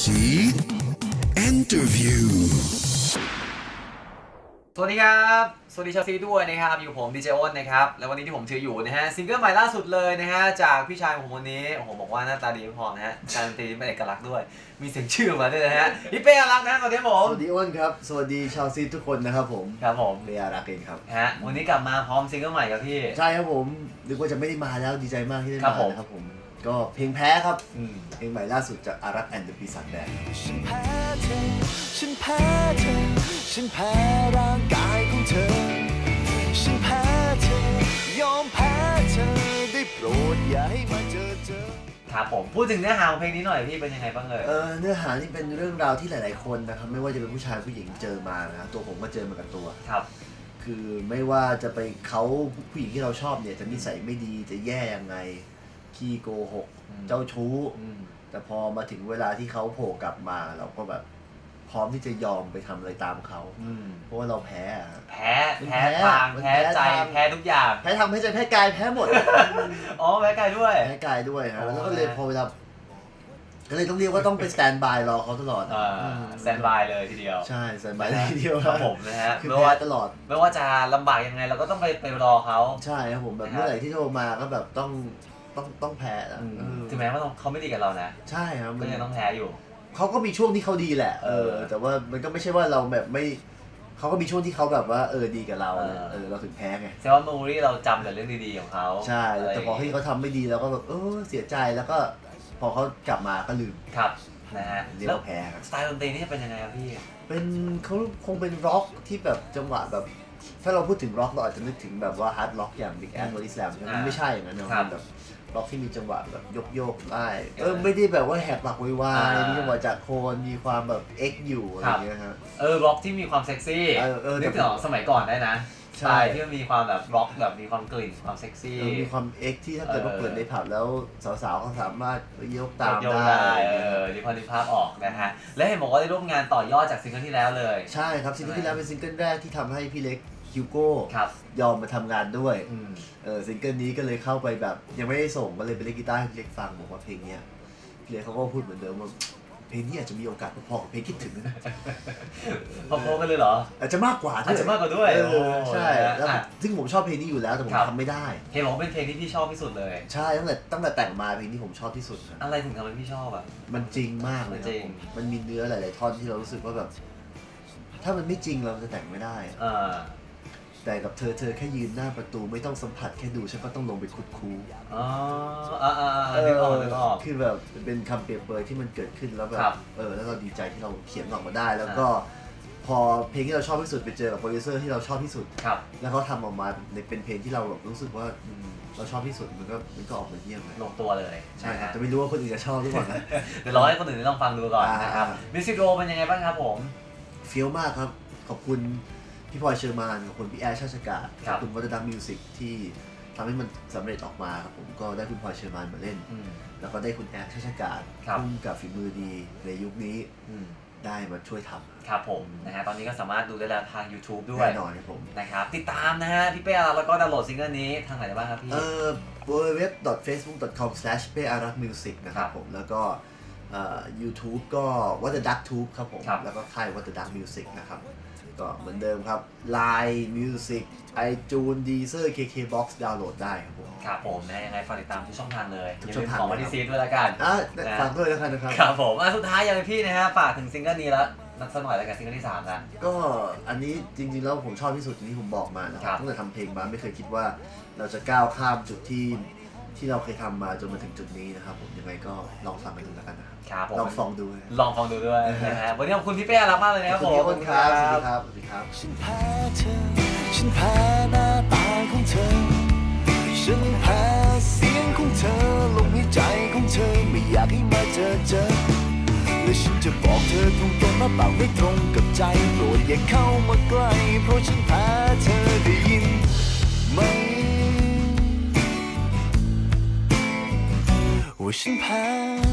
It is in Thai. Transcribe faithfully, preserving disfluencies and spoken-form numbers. See interview สวัสดีครับสวัสดีชาวซีด้วยนะครับอยู่ผมดีเจอ้นนะครับและวันนี้ที่ผมถืออยู่นะฮะซิงเกิลใหม่ล่าสุดเลยนะฮะจากพี่ชายผมคนนี้โอ้โหบอกว่าหน้าตาดีพอนะฮะการันตีเป็นเอกลักษณ์ด้วยมีเสียงชื่อมาด้วยนะฮะพี่เป้อารักษ์นะสวัสดีผมสวัสดีอ้นครับสวัสดีชาวซีทุกคนนะครับผมครับผมเป้อารักษ์เองครับฮะวันนี้กลับมาพร้อมซิงเกิลใหม่ครับพี่ใช่ครับผมนึกว่าจะไม่ได้มาแล้วดีใจมากที่ได้มาครับผมก็เพลงแพ้ครับเพลงใหม่ล่าสุดจากอารักษ์แอนด์เดอะปีศาจแดงฉันแพ้เธอฉันแพ้เธอฉันแพ้ร่างกายของเธอฉันแพ้เธอยอมแพ้เธอได้โปรดอย่าให้มาเจอเจอครับผมพูดถึงเนื้อหาของเพลงนี้หน่อยพี่เป็นยังไงบ้างเลยเออเนื้อหานี่เป็นเรื่องราวที่หลายๆคนนะครับไม่ว่าจะเป็นผู้ชายผู้หญิงเจอมานะตัวผมก็เจอมากับตัวครับคือไม่ว่าจะไปเขาผู้หญิงที่เราชอบเนี่ยจะนิสัยไม่ดีจะแย่ยังไงขี้โกหกเจ้าชู้แต่พอมาถึงเวลาที่เขาโผล่กลับมาเราก็แบบพร้อมที่จะยอมไปทำอะไรตามเขาเพราะว่าเราแพ้แพ้แพ้ทางแพ้ใจแพ้ทุกอย่างแพ้ทำให้ใจแพ้กายแพ้หมดอ๋อแพ้กายด้วยแพ้กายด้วยนะแล้วก็เลยพอเวลาก็เลยต้องเรียกว่าต้องไปสแตนบายรอเขาตลอดสแตนบายเลยทีเดียวใช่สแตนบายเลยทีเดียวครับผมนะฮะไม่ว่าตลอดไม่ว่าจะลำบากยังไงเราก็ต้องไปไปรอเขาใช่ครับผมแบบเมื่อไหร่ที่โทรมาก็แบบต้องต้องต้องแพ้นะถึงแม้ว่าเขาไม่ดีกับเรานะใช่ครับก็ยังต้องแพ้อยู่เขาก็มีช่วงที่เขาดีแหละเออแต่ว่ามันก็ไม่ใช่ว่าเราแบบไม่เขาก็มีช่วงที่เขาแบบว่าเออดีกับเราเออเราถึงแพ้ไงแต่ว่ามูรี่เราจำแต่เรื่องดีๆของเขาใช่แต่พอที่เขาทำไม่ดีเราก็แบบเออเสียใจแล้วก็พอเขากลับมาก็ลืมครับนะฮะแล้วแพ้สไตล์ดนตรีนี่เป็นยังไงครับพี่เป็นเขาคงเป็นร็อกที่แบบจังหวะแบบถ้าเราพูดถึงร็อกเราอาจจะนึกถึงแบบว่าฮาร์ดร็อกอย่าง Big Ass Body Slam มันไม่ใช่อย่างนั้นนะครับแบบร็อกที่มีจังหวะแบบโยกๆได้เออไม่ได้แบบว่าแหกปากวายวมีจังหวะจากโคนมีความแบบเอ็กอยู่อะไรอย่างเงี้ยครับเออร็อกที่มีความเซ็กซี่นึกถึงสมัยก่อนได้นะใช่ที่มันมีความแบบร็อกแบบมีความกลิ่นความเซ็กซี่มีความเอ็กที่ถ้าเกิดว่าเปิดในผับแล้วสาวๆเขาสามารถโยกตามได้เออดีพอดีภาพออกนะฮะและเห็นบอกว่าได้ร่วมงานต่อยอดจากซิงเกิลที่แล้วเลยใช่ครับซิงเกิลที่แล้วเป็นซิงเกิลแรกที่ทำให้พี่เล็กฮิวโก้ยอมมาทำงานด้วยเออซิงเกิลนี้ก็เลยเข้าไปแบบยังไม่ได้ส่งก็เลยไปเล่นกีตาร์ให้พี่เล็กฟังบอกว่าเพลงเนี้ยพี่เล็กเขาก็พูดเหมือนเดิมว่าเพลงนี้อาจจะมีโอกาสพอๆกับเพลงคิดถึงนะพอๆกันเลยเหรออาจจะมากกว่าอาจจะมากกว่าด้วยใช่แล้วซึ่งผมชอบเพลงนี้อยู่แล้วแต่ผมทำไม่ได้เพลงของเป็นเพลงที่พี่ชอบที่สุดเลยใช่ตั้งแต่ตั้งแต่แต่งมาเพลงที่ผมชอบที่สุดอะไรถึงทำให้พี่ชอบอ่ะมันจริงมากเลยนะมันมีเนื้อหลายๆท่อนที่เรารู้สึกว่าแบบถ้ามันไม่จริงเราจะแต่งไม่ได้แต่กับเธอเธอแค่ยืนหน้าประตูไม่ต้องสัมผัสแค่ดูฉันก็ต้องลงไปขุดคูอ๋ออ่าอ่านึกออกนึกออกคือแบบเป็นคำเปรียบเปรยที่มันเกิดขึ้นแล้วแบบเออแล้วเราดีใจที่เราเขียนออกมาได้แล้วก็พอเพลงที่เราชอบที่สุดไปเจอกับโปรดิวเซอร์ที่เราชอบที่สุดครับแล้วเขาทำออกมาเป็นเพลงที่เราแบบรู้สึกว่าเราชอบที่สุดมันก็มันก็ออกมาเยี่ยมเลยลงตัวเลยใช่ครับจะไม่รู้ว่าคนอื่นจะชอบหรือเปล่านะเดี๋ยวรอให้คนอื่นลองฟังดูก่อนนะครับมิวสิควิดีโอเป็นยังไงบ้างครับผมเฟี้ยวมากครับขอบคุณพี่พลอยเชอร์มานกับคนพี่แอร์ชาติกาศกับคุณวัฒนธรรมมิวสิกที่ทำให้มันสำเร็จออกมาครับผมก็ได้คุณพลอยเชอร์มานมาเล่นแล้วก็ได้คุณแอร์ชาติกาศคุ้มกับฝีมือดีในยุคนี้ได้มาช่วยทำครับผมนะฮะตอนนี้ก็สามารถดูได้แล้วทาง ยูทูบ ด้วยแน่นอนครับผมนะครับติดตามนะฮะพี่เป้อารักษ์แล้วก็ดาวน์โหลดซิงเกิลนี้ทางไหนบ้างครับพี่เออ ดับเบิลยู ดับเบิลยู ดับเบิลยู ดอท เฟซบุ๊ก ดอท คอม สแลช เป้อารักษ์มิวสิก นะครับผมแล้วก็ยูทูบก็ What the Duck Tube ครับผมแล้วก็ค่าย What the Duck Music นะครับก็เหมือนเดิมครับ ไลน์ Music iTunes Deezer เค เค บ็อกซ์ ดาวน์โหลดได้ครับผมครับผมนะยังไงฝากติดตามทุกช่องทางเลยอย่าลืมของมาดีซีด้วยละกันฝากด้วยแล้วกันนะครับครับผมสุดท้ายอย่างพี่นะฮะฝากถึงซิงเกิลนี้แล้วนักสักหน่อยแล้วกันซิงเกิลที่สามนะก็อันนี้จริงๆแล้วผมชอบที่สุดที่ผมบอกมานะครับตั้งแต่ทำเพลงมาไม่เคยคิดว่าเราจะก้าวข้ามจุดที่ที่เราเคยทำมาจนมาถึงจุดนี้นะครับผมยังไงก็ลองฟังไปดูแล้วกันนะครับลองฟังดูลองฟังดูด้วยนะฮะวันนี้ขอบคุณพี่เป้อารักษ์มากเลยนะครับผมขอบคุณครับสวัสดีครับสวัสดีครับฉันแพ้เธอฉันแพ้หน้าตาของเธอฉันแพ้เสียงของเธอลมหายใจของเธอไม่อยากให้มาเจอเจอและฉันจะบอกเธอตรงๆว่าเปล่าไม่ตรงกับใจโปรดอย่าเข้ามาใกล้เพราะฉันแพ้เธอได้ยินไหม我心盼